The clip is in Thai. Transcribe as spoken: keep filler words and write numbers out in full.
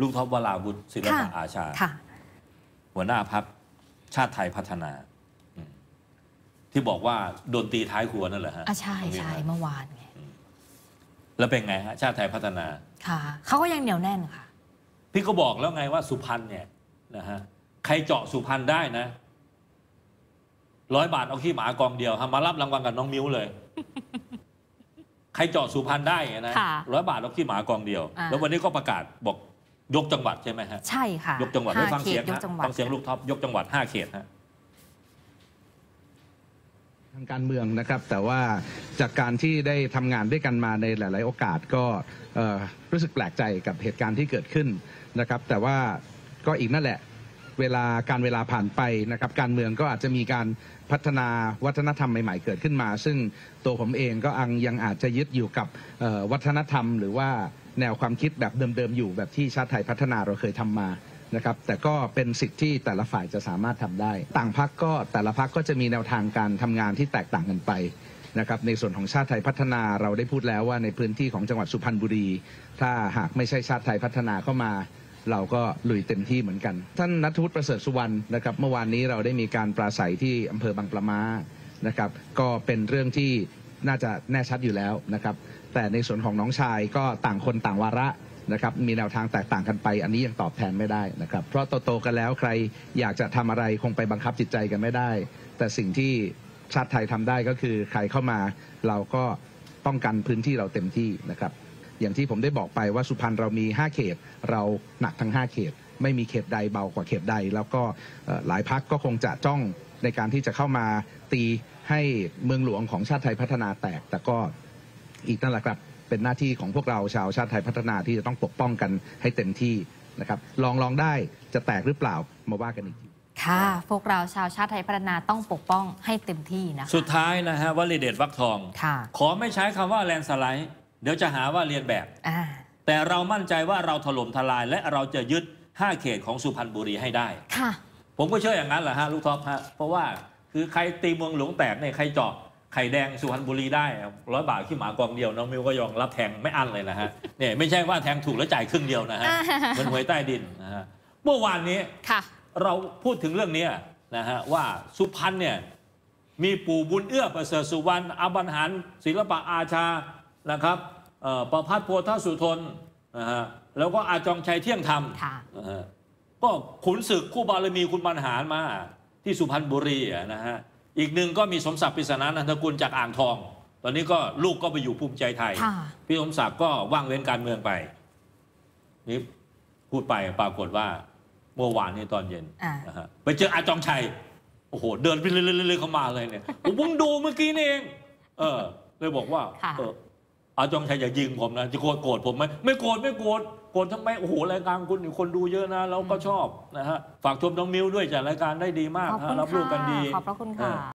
ลูกท็อปวราวุธศิลปะอาชาหัวหน้าพรรคชาติไทยพัฒนาที่บอกว่าโดนตีท้ายครัวนั่นเหรอฮะใช่ใช่เมื่อวานไงแล้วเป็นไงฮะชาติไทยพัฒนาค่ะเขาก็ยังเหนียวแน่นค่ะพี่ก็บอกแล้วไงว่าสุพรรณเนี่ยนะฮะใครเจาะสุพรรณได้นะร้อยบาทเอาขี้หมากองเดียวมารับรางวัลกับน้องมิ้วเลยใครเจาะสุพรรณได้นะร้อยบาทเอาขี้หมากองเดียวแล้ววันนี้ก็ประกาศบอกยกจังหวัดใช่ไหมฮะใช่ค่ะยกจังหวัดให้ฟังเสียงนะฟังเสียงลูกท็อปยกจังหวัดห้าเขตฮะทางการเมืองนะครับแต่ว่าจากการที่ได้ทำงานด้วยกันมาในหลายๆโอกาสก็รู้สึกแปลกใจกับเหตุการณ์ที่เกิดขึ้นนะครับแต่ว่าก็อีกนั่นแหละเวลาการเวลาผ่านไปนะครับการเมืองก็อาจจะมีการพัฒนาวัฒนธรรมใหม่ๆเกิดขึ้นมาซึ่งตัวผมเองก็ยังอาจจะยึดอยู่กับวัฒนธรรมหรือว่าแนวความคิดแบบเดิมๆอยู่แบบที่ชาติไทยพัฒนาเราเคยทำมานะครับแต่ก็เป็นสิทธิ์ที่แต่ละฝ่ายจะสามารถทำได้ต่างพรรคก็แต่ละพรรคก็จะมีแนวทางการทำงานที่แตกต่างกันไปนะครับในส่วนของชาติไทยพัฒนาเราได้พูดแล้วว่าในพื้นที่ของจังหวัดสุพรรณบุรีถ้าหากไม่ใช่ชาติไทยพัฒนาเข้ามาเราก็ลุยเต็มที่เหมือนกันท่านณัฐวุฒิประเสริฐสุวรรณนะครับเมื่อวานนี้เราได้มีการปราศัยที่อำเภอบางปะมานะครับก็เป็นเรื่องที่น่าจะแน่ชัดอยู่แล้วนะครับแต่ในส่วนของน้องชายก็ต่างคนต่างวาระนะครับมีแนวทางแตกต่างกันไปอันนี้ยังตอบแทนไม่ได้นะครับเพราะโตๆกันแล้วใครอยากจะทำอะไรคงไปบังคับจิตใจกันไม่ได้แต่สิ่งที่ชาติไทยทำได้ก็คือใครเข้ามาเราก็ป้องกันพื้นที่เราเต็มที่นะครับอย่างที่ผมได้บอกไปว่าสุพรรณเรามีห้าเขตเราหนักทั้งห้าเขตไม่มีเขตใดเบากว่าเขตใดแล้วก็หลายพรรคก็คงจะจ้องในการที่จะเข้ามาตีให้เมืองหลวงของชาติไทยพัฒนาแตกแต่ก็อีกนั่นแหละครับเป็นหน้าที่ของพวกเราชาวชาติไทยพัฒนาที่จะต้องปกป้องกันให้เต็มที่นะครับลองลองได้จะแตกหรือเปล่ามาว่ากันอีกทีค่ะพวกเราชาวชาติไทยพัฒนาต้องปกป้องให้เต็มที่นะสุดท้ายนะฮะวลีเด็ดวักทองขอไม่ใช้คำว่าแลนสไลด์เดี๋ยวจะหาว่าเรียนแบบแต่เรามั่นใจว่าเราถล่มทลายและเราจะยึดห้าเขตของสุพรรณบุรีให้ได้ค่ะผมก็เชื่ออย่างนั้นแหละฮะลูกท็อปฮะเพราะว่าคือใครตีเมืองหลวงแตกเนี่ยใครเจาะไข่แดงสุพรรณบุรีได้ร้อยบาทขี้หมากองเดียวน้องมิวก็ยอมรับแทงไม่อั้นเลยนะฮะเนี่ยไม่ใช่ว่าแทงถูกแล้วจ่ายครึ่งเดียวนะฮะเหมือนหวยใต้ดินนะฮะเมื่อวานนี้เราพูดถึงเรื่องนี้นะฮะว่าสุพรรณเนี่ยมีปู่บุญเอื้อประเสริฐสุวรรณอาบรรหารศิลปะอาชานะครับประภัสโพธสุทนนะฮะแล้วก็อาจองชัยเที่ยงธรรมนะฮะก็ขุนศึกคู่บารมีคุณบรรหารมาที่สุพรรณบุรีนะฮะอีกหนึ่งก็มีสมศักดิ์ปริศนานันทกุลจากอ่างทองตอนนี้ก็ลูกก็ไปอยู่ภูมิใจไทยพี่สมศักดิ์ก็ว่างเว้นการเมืองไปนี่พูดไปปรากฏว่าเมื่อวานนี้ตอนเย็นไปเจออาจองชัยโอ้โหเดินไปเรื่อยๆเข้ามาเลยเนี่ยผมเพิ่งดูเมื่อกี้นี่เองเออเลยบอกว่าเอออาจองชัยอย่ายิงผมนะจะโกรธผมไหมไม่โกรธไม่โกรธโกรธทำไมโอ้โหรายการคุณคนดูเยอะนะเราก็ชอบนะฮะฝากชมน้องมิวด้วยจากรายการได้ดีมากรับลูกกันดีขอบพระคุณค่ะ